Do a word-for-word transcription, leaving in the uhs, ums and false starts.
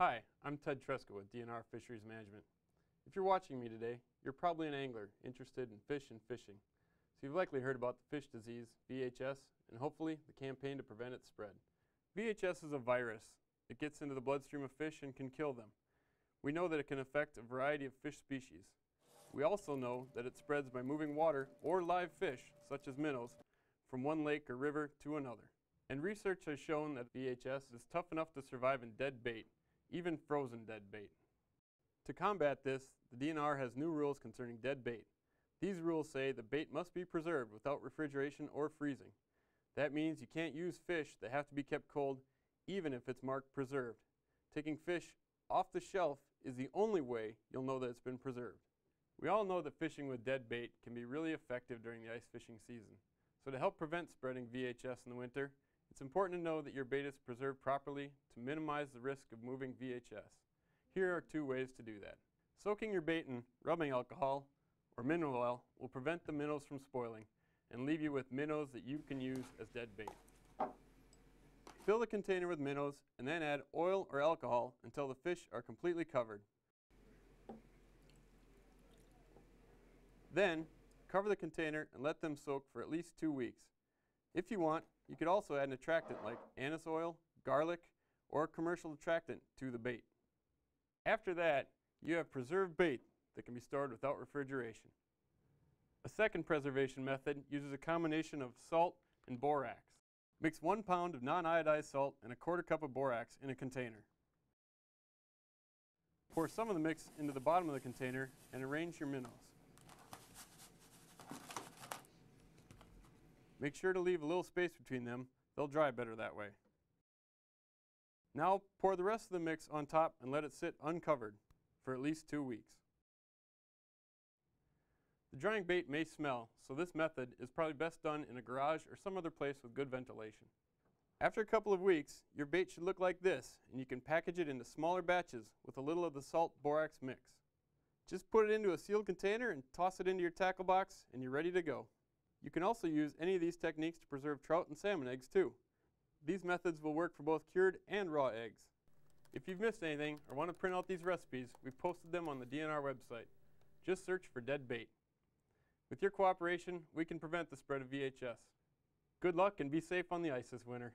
Hi, I'm Ted Tresco with D N R Fisheries Management. If you're watching me today, you're probably an angler interested in fish and fishing, so you've likely heard about the fish disease, V H S, and hopefully the campaign to prevent its spread. V H S is a virus. It gets into the bloodstream of fish and can kill them. We know that it can affect a variety of fish species. We also know that it spreads by moving water or live fish, such as minnows, from one lake or river to another. And research has shown that V H S is tough enough to survive in dead bait, even frozen dead bait. To combat this, the D N R has new rules concerning dead bait. These rules say the bait must be preserved without refrigeration or freezing. That means you can't use fish that have to be kept cold, even if it's marked preserved. Taking fish off the shelf is the only way you'll know that it's been preserved. We all know that fishing with dead bait can be really effective during the ice fishing season. So to help prevent spreading V H S in the winter, it's important to know that your bait is preserved properly to minimize the risk of moving V H S. Here are two ways to do that. Soaking your bait in rubbing alcohol or mineral oil will prevent the minnows from spoiling and leave you with minnows that you can use as dead bait. Fill the container with minnows and then add oil or alcohol until the fish are completely covered. Then, cover the container and let them soak for at least two weeks. If you want, you could also add an attractant like anise oil, garlic, or a commercial attractant to the bait. After that, you have preserved bait that can be stored without refrigeration. A second preservation method uses a combination of salt and borax. Mix one pound of non-iodized salt and a quarter cup of borax in a container. Pour some of the mix into the bottom of the container and arrange your minnows. Make sure to leave a little space between them, they'll dry better that way. Now pour the rest of the mix on top and let it sit uncovered for at least two weeks. The drying bait may smell, so this method is probably best done in a garage or some other place with good ventilation. After a couple of weeks, your bait should look like this, and you can package it into smaller batches with a little of the salt borax mix. Just put it into a sealed container and toss it into your tackle box and you're ready to go. You can also use any of these techniques to preserve trout and salmon eggs too. These methods will work for both cured and raw eggs. If you've missed anything or want to print out these recipes, we've posted them on the D N R website. Just search for dead bait. With your cooperation, we can prevent the spread of V H S. Good luck and be safe on the ice this winter.